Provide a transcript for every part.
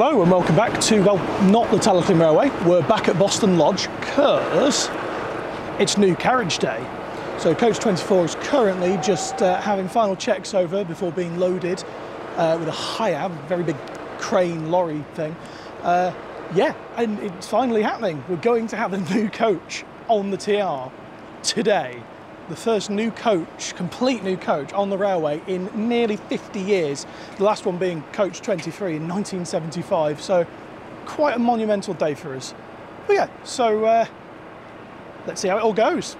Hello and welcome back to, well, not the Tywyn Railway. We're back at Boston Lodge because it's new carriage day. So Coach 24 is currently just having final checks over before being loaded with a high-ab, very big crane lorry thing. Yeah, and it's finally happening. We're going to have a new coach on the TR today. The first new coach, complete new coach on the railway in nearly 50 years, the last one being Coach 23 in 1975, so quite a monumental day for us. But yeah, so let's see how it all goes.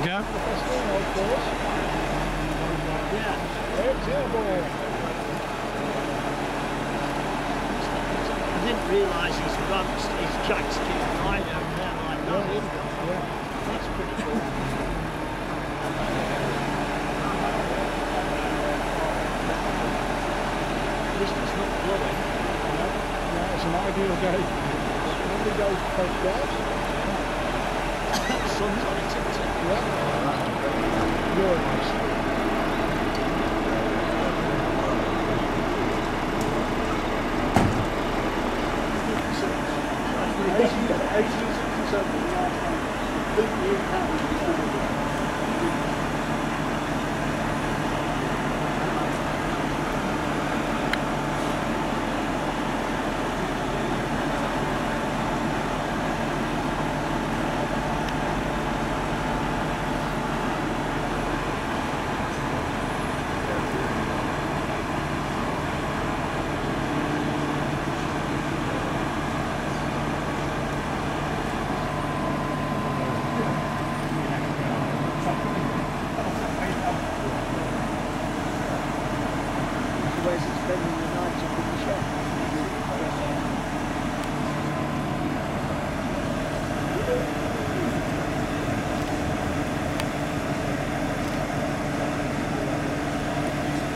we go. I didn't realise he's got his jack ski right over there like that. Yeah. That's pretty cool. At least it's not blowing. No, no, it's an ideal day. It's an ideal day for sun's on it, isn't it? Yeah. You're nice.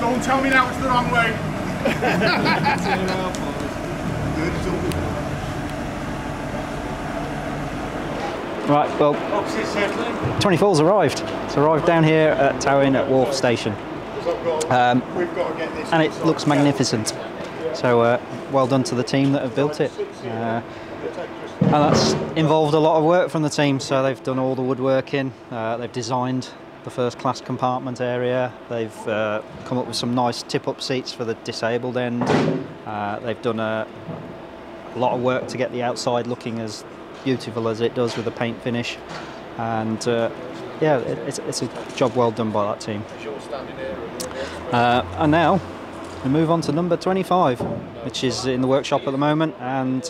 Don't tell me now it's the wrong way. Right, well, 24's arrived. It's arrived down here at Tywyn Wharf Station. And it looks magnificent. So well done to the team that have built it. And that's involved a lot of work from the team. So they've done all the woodworking, they've designed the first class compartment area, they've come up with some nice tip-up seats for the disabled end, they've done a lot of work to get the outside looking as beautiful as it does with the paint finish, and yeah, it's a job well done by that team. And now we move on to number 25, which is in the workshop at the moment, and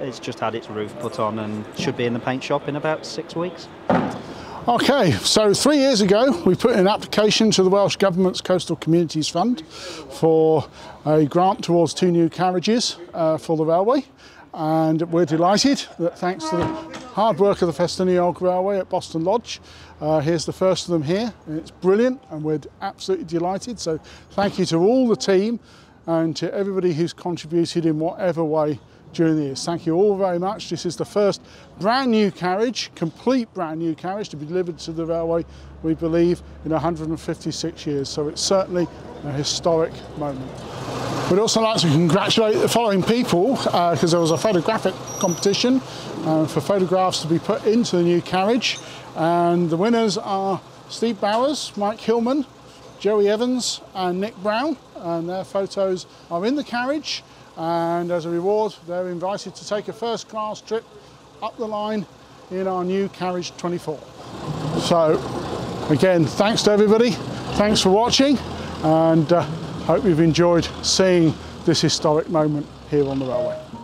it's just had its roof put on and should be in the paint shop in about 6 weeks. Okay, so 3 years ago we put in an application to the Welsh Government's Coastal Communities Fund for a grant towards 2 new carriages for the railway, and we're delighted that thanks to the hard work of the Ffestiniog Railway at Boston Lodge, here's the first of them here, and it's brilliant and we're absolutely delighted. So thank you to all the team and to everybody who's contributed in whatever way during the years. Thank you all very much. This is the first brand new carriage, complete brand new carriage to be delivered to the railway, we believe, in 156 years. So it's certainly a historic moment. We'd also like to congratulate the following people because there was a photographic competition for photographs to be put into the new carriage. And the winners are Steve Bowers, Mike Hillman, Joey Evans and Nick Brown. And their photos are in the carriage. And as a reward, they're invited to take a first-class trip up the line in our new carriage 24. So, again, thanks to everybody. Thanks for watching, and hope you've enjoyed seeing this historic moment here on the railway.